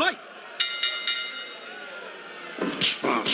Fight! Fight!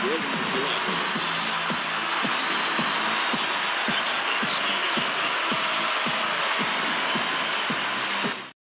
Good luck.